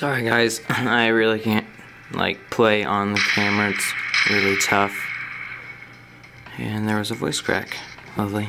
Sorry guys, I really can't play on the camera, it's really tough. And there was a voice crack, lovely.